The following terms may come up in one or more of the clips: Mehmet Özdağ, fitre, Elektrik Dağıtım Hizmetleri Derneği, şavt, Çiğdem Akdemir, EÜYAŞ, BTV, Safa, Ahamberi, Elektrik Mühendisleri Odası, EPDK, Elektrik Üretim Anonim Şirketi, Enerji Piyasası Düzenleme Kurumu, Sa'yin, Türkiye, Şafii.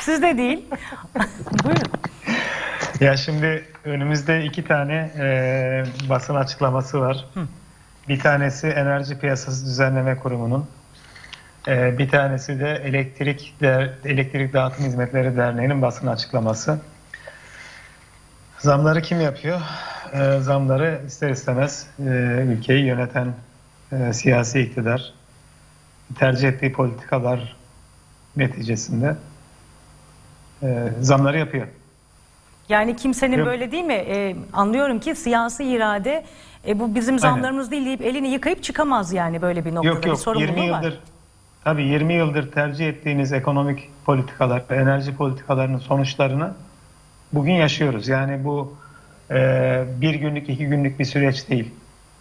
Siz de değil. Buyurun. Ya şimdi önümüzde iki tane basın açıklaması var. Hı. Bir tanesi Enerji Piyasası Düzenleme Kurumu'nun, bir tanesi de Elektrik Dağıtım Hizmetleri Derneği'nin basın açıklaması. Zamları kim yapıyor? Zamları ister istemez ülkeyi yöneten siyasi iktidar tercih ettiği politikalar neticesinde zamları yapıyor. Yani kimsenin yok, böyle değil mi? Anlıyorum ki siyasi irade bu bizim zamlarımız aynen değil deyip elini yıkayıp çıkamaz yani böyle bir noktada. Yok yok, bir sorumluluğu 20 yıldır var. Tabii 20 yıldır tercih ettiğiniz ekonomik politikalar ve enerji politikalarının sonuçlarını bugün yaşıyoruz. Yani bu bir günlük iki günlük bir süreç değil.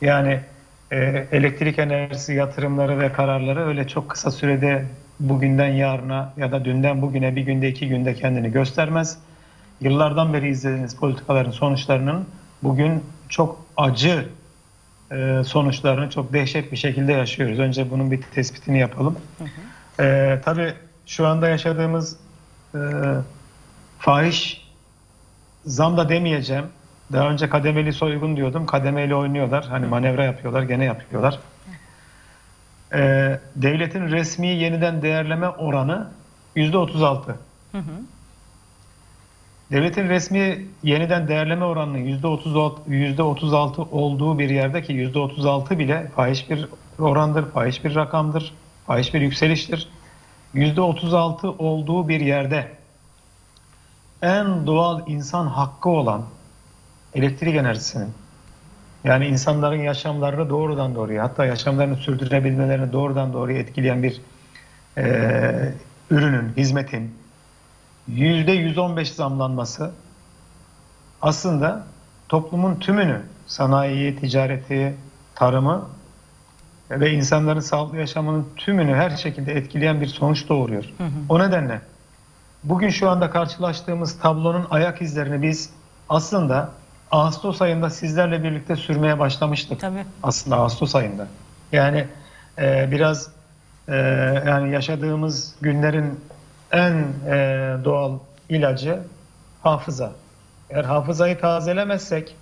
Yani elektrik enerjisi yatırımları ve kararları öyle çok kısa sürede bugünden yarına ya da dünden bugüne bir günde iki günde kendini göstermez. Yıllardan beri izlediğiniz politikaların sonuçlarının bugün çok acı sonuçlarını çok dehşet bir şekilde yaşıyoruz. Önce bunun bir tespitini yapalım. Hı hı. Tabii şu anda yaşadığımız fahiş, zam da demeyeceğim. Daha önce kademeli soygun diyordum. Kademeli oynuyorlar. Hani manevra yapıyorlar, gene yapıyorlar. Devletin resmi yeniden değerleme oranı %36. Hı hı. Devletin resmi yeniden değerleme oranının %36 olduğu bir yerde ki %36 bile fahiş bir orandır, fahiş bir rakamdır, fahiş bir yükseliştir. %36 olduğu bir yerde en doğal insan hakkı olan elektrik enerjisinin, yani insanların yaşamlarını doğrudan doğruya, hatta yaşamlarını sürdürebilmelerini doğrudan doğruya etkileyen bir ürünün, hizmetin %115 zamlanması aslında toplumun tümünü, sanayiyi, ticareti, tarımı ve insanların sağlıklı yaşamının tümünü her şekilde etkileyen bir sonuç doğuruyor. Hı hı. O nedenle bugün şu anda karşılaştığımız tablonun ayak izlerini biz aslında Ağustos ayında sizlerle birlikte sürmeye başlamıştık. Tabii. Aslında Ağustos ayında. Yani biraz yani yaşadığımız günlerin en doğal ilacı hafıza. Eğer hafızayı tazelemezsek,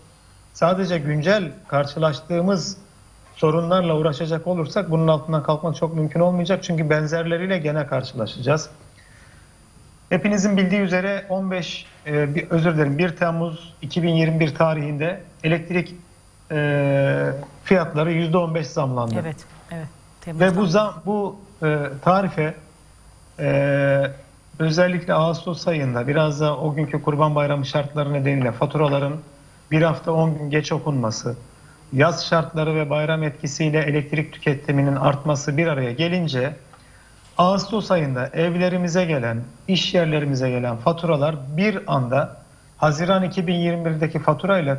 sadece güncel karşılaştığımız sorunlarla uğraşacak olursak bunun altından kalkmak çok mümkün olmayacak. Çünkü benzerleriyle gene karşılaşacağız. Hepinizin bildiği üzere 1 Temmuz 2021 tarihinde elektrik fiyatları %15 zamlandı. Evet, evet. Temmuz'dan. Ve bu tarife özellikle Ağustos ayında biraz da o günkü Kurban Bayramı şartları nedeniyle faturaların bir hafta 10 gün geç okunması, yaz şartları ve bayram etkisiyle elektrik tüketiminin artması bir araya gelince Ağustos ayında evlerimize gelen, iş yerlerimize gelen faturalar bir anda Haziran 2021'deki fatura ile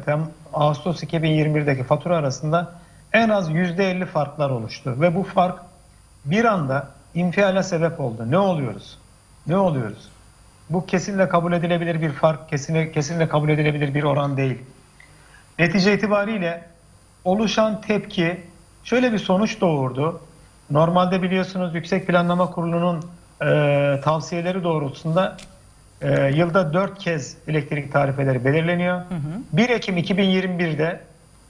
Ağustos 2021'deki fatura arasında en az %50 farklar oluştu ve bu fark bir anda infiale sebep oldu. Ne oluyoruz? Ne oluyoruz? Bu kesinlikle kabul edilebilir bir fark, kesinlikle kabul edilebilir bir oran değil. Netice itibariyle oluşan tepki şöyle bir sonuç doğurdu. Normalde biliyorsunuz Yüksek Planlama Kurulu'nun tavsiyeleri doğrultusunda yılda 4 kez elektrik tarifeleri belirleniyor. Hı hı. 1 Ekim 2021'de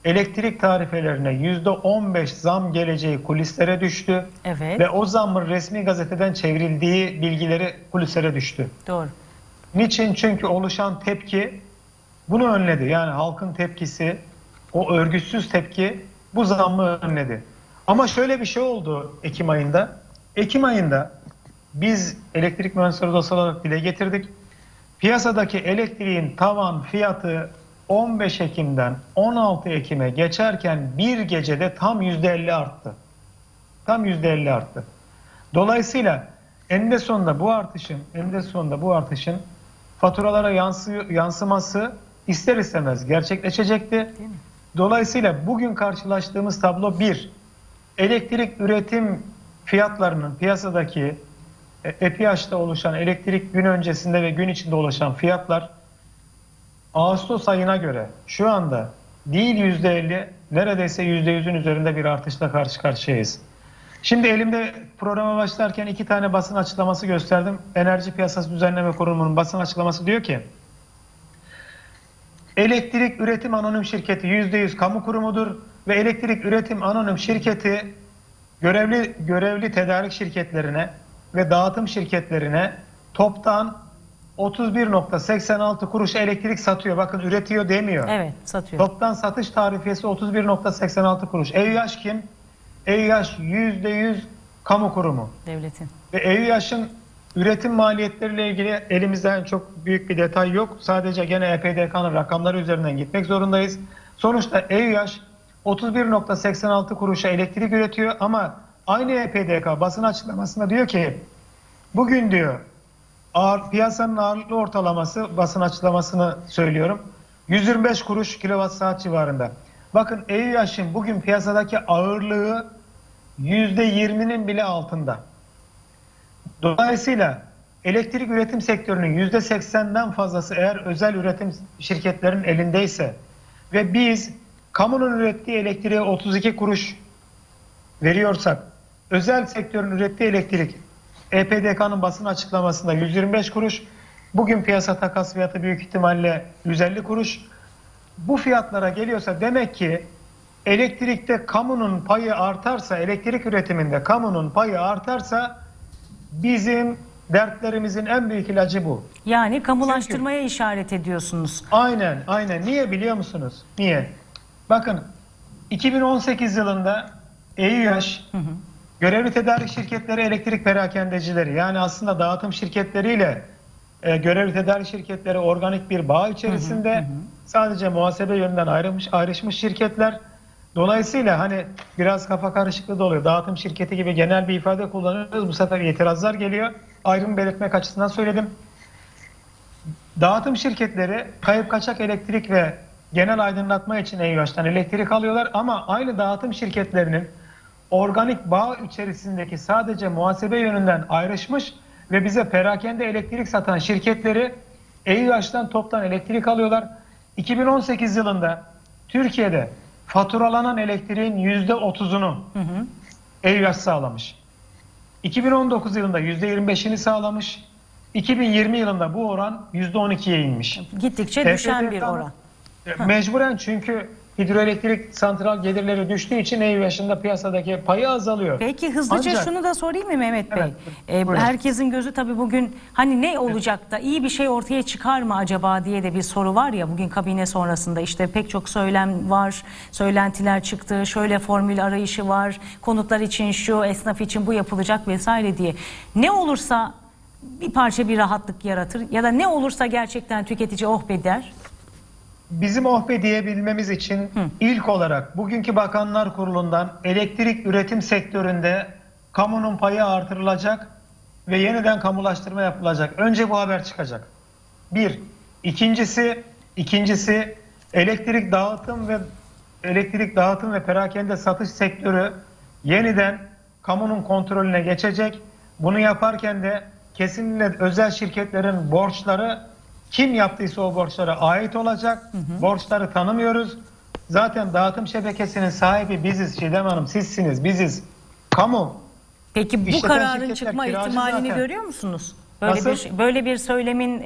elektrik tarifelerine %15 zam geleceği kulislere düştü. Evet. Ve o zamın resmi gazeteden çevrildiği bilgileri kulislere düştü. Doğru. Niçin? Çünkü oluşan tepki bunu önledi. Yani halkın tepkisi, o örgütsüz tepki bu zammı önledi. Ama şöyle bir şey oldu Ekim ayında. Ekim ayında biz Elektrik Mühendisleri Odası olarak dile getirdik. Piyasadaki elektriğin tavan fiyatı 15 Ekim'den 16 Ekim'e geçerken bir gecede tam %50 arttı. Tam %50 arttı. Dolayısıyla eninde sonunda bu artışın faturalara yansıması ister istemez gerçekleşecekti. Dolayısıyla bugün karşılaştığımız tablo bir. Elektrik üretim fiyatlarının piyasadaki EPH'da oluşan elektrik gün öncesinde ve gün içinde oluşan fiyatlar Ağustos ayına göre şu anda değil %50 neredeyse %100'ün üzerinde bir artışla karşı karşıyayız. Şimdi elimde programa başlarken iki tane basın açıklaması gösterdim. Enerji Piyasası Düzenleme Kurumu'nun basın açıklaması diyor ki, Elektrik Üretim Anonim Şirketi %100 kamu kurumudur ve Elektrik Üretim Anonim Şirketi görevli tedarik şirketlerine ve dağıtım şirketlerine toptan 31.86 kuruş elektrik satıyor. Bakın üretiyor demiyor. Evet, satıyor. Toptan satış tarifiyesi 31.86 kuruş. EÜYAŞ kim? EÜYAŞ %100 kamu kurumu. Devletin. Ve EÜYAŞ'ın üretim maliyetleriyle ilgili elimizden çok büyük bir detay yok. Sadece gene EPDK'nın rakamları üzerinden gitmek zorundayız. Sonuçta EÜYAŞ 31.86 kuruşa elektrik üretiyor ama aynı EPDK basın açıklamasında diyor ki, bugün diyor piyasanın ağırlıklı ortalaması, basın açıklamasını söylüyorum, 125 kuruş kWh civarında. Bakın EÜYAŞ'ın bugün piyasadaki ağırlığı %20'nin bile altında. Dolayısıyla elektrik üretim sektörünün %80'den fazlası eğer özel üretim şirketlerinin elindeyse ve biz kamunun ürettiği elektriğe 32 kuruş veriyorsak, özel sektörün ürettiği elektrik EPDK'nın basın açıklamasında 125 kuruş, bugün piyasa takas fiyatı büyük ihtimalle 150 kuruş. Bu fiyatlara geliyorsa demek ki elektrikte kamunun payı artarsa, elektrik üretiminde kamunun payı artarsa bizim dertlerimizin en büyük ilacı bu. Yani kamulaştırmaya işaret ediyorsunuz. Aynen, aynen. Niye biliyor musunuz? Niye? Bakın 2018 yılında EÜYAŞ görevli tedarik şirketleri, elektrik perakendecileri, yani aslında dağıtım şirketleriyle görevli tedarik şirketleri organik bir bağ içerisinde, sadece muhasebe yönünden ayrışmış şirketler. Dolayısıyla hani biraz kafa karışıklığı da oluyor. Dağıtım şirketi gibi genel bir ifade kullanıyoruz. Bu sefer itirazlar geliyor. Ayrımı belirtmek açısından söyledim. Dağıtım şirketleri kayıp kaçak elektrik ve genel aydınlatma için EÜYAŞ'tan elektrik alıyorlar ama aynı dağıtım şirketlerinin organik bağ içerisindeki sadece muhasebe yönünden ayrışmış ve bize perakende elektrik satan şirketleri EÜYAŞ'tan toptan elektrik alıyorlar. 2018 yılında Türkiye'de faturalanan elektriğin %30'unu EÜYAŞ sağlamış. 2019 yılında %25'ini sağlamış. 2020 yılında bu oran %12'ye inmiş. Gittikçe düşen bir oran. Mecburen, çünkü hidroelektrik santral gelirleri düştüğü için EÜYAŞ'ın da piyasadaki payı azalıyor. Peki hızlıca şunu da sorayım mı Mehmet Bey? Evet, herkesin gözü tabii bugün hani ne olacak da iyi bir şey ortaya çıkar mı acaba diye de bir soru var ya, bugün kabine sonrasında işte pek çok söylem var, söylentiler çıktı, şöyle formül arayışı var, konutlar için şu, esnaf için bu yapılacak vesaire diye. Ne olursa bir parça bir rahatlık yaratır ya da ne olursa gerçekten tüketici oh be der. Bizim oh be diyebilmemiz için ilk olarak bugünkü Bakanlar Kurulu'ndan elektrik üretim sektöründe kamunun payı artırılacak ve yeniden kamulaştırma yapılacak. Önce bu haber çıkacak. Bir. İkincisi elektrik dağıtım ve perakende satış sektörü yeniden kamunun kontrolüne geçecek. Bunu yaparken de kesinlikle özel şirketlerin borçları, kim yaptıysa o borçlara ait olacak. Borçları tanımıyoruz. Zaten dağıtım şebekesinin sahibi biziz Çiğdem Hanım. Sizsiniz, biziz. Kamu. Peki bu kararın çıkma ihtimalini görüyor musunuz? Böyle bir söylemin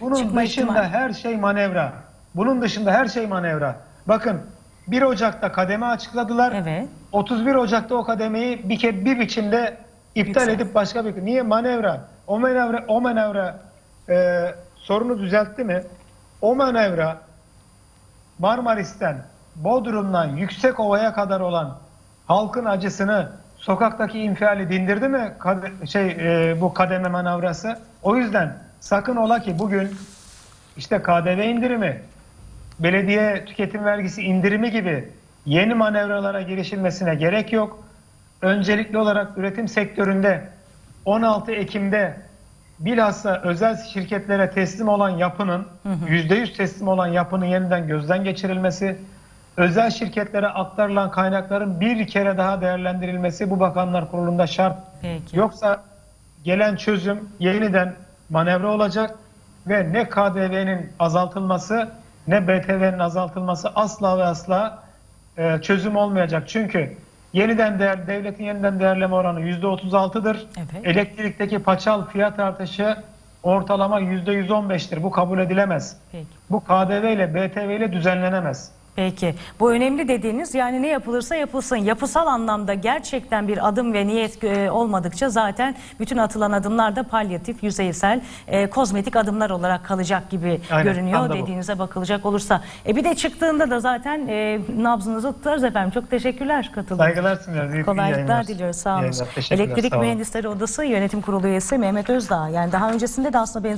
bunun dışında ihtimali. Her şey manevra. Bunun dışında her şey manevra. Bakın 1 Ocak'ta kademe açıkladılar. Evet. 31 Ocak'ta o kademeyi bir biçimde iptal edip başka bir... Niye manevra? O manevra sorunu düzeltti mi? O manevra Marmaris'ten, Bodrum'dan Yüksekova'ya kadar olan halkın acısını, sokaktaki infiali dindirdi mi? Bu kademe manevrası. O yüzden sakın ola ki bugün işte KDV indirimi, belediye tüketim vergisi indirimi gibi yeni manevralara girişilmesine gerek yok. Öncelikli olarak üretim sektöründe 16 Ekim'de bilhassa özel şirketlere teslim olan yapının, %100 teslim olan yapının yeniden gözden geçirilmesi, özel şirketlere aktarılan kaynakların bir kere daha değerlendirilmesi bu Bakanlar Kurulu'nda şart. Yoksa gelen çözüm yeniden manevra olacak ve ne KDV'nin azaltılması ne BTV'nin azaltılması asla ve asla çözüm olmayacak. Çünkü Devletin yeniden değerleme oranı %36'dır. Evet. Elektrikteki paçal fiyat artışı ortalama %115'tir. Bu kabul edilemez. Peki. Bu KDV ile BTV ile düzenlenemez. Peki. Bu önemli dediğiniz, yani ne yapılırsa yapılsın, yapısal anlamda gerçekten bir adım ve niyet olmadıkça zaten bütün atılan adımlar da palyatif, yüzeysel, kozmetik adımlar olarak kalacak gibi görünüyor dediğinize bakılacak olursa. Bir de çıktığında da zaten nabzınızı tutarız efendim. Çok teşekkürler katıldığınız. Saygılar sunuyoruz. Kolaylıklar diliyoruz. Sağ olun. Elektrik Mühendisleri Odası Yönetim Kurulu üyesi Mehmet Özdağ. Yani daha öncesinde de aslında benzer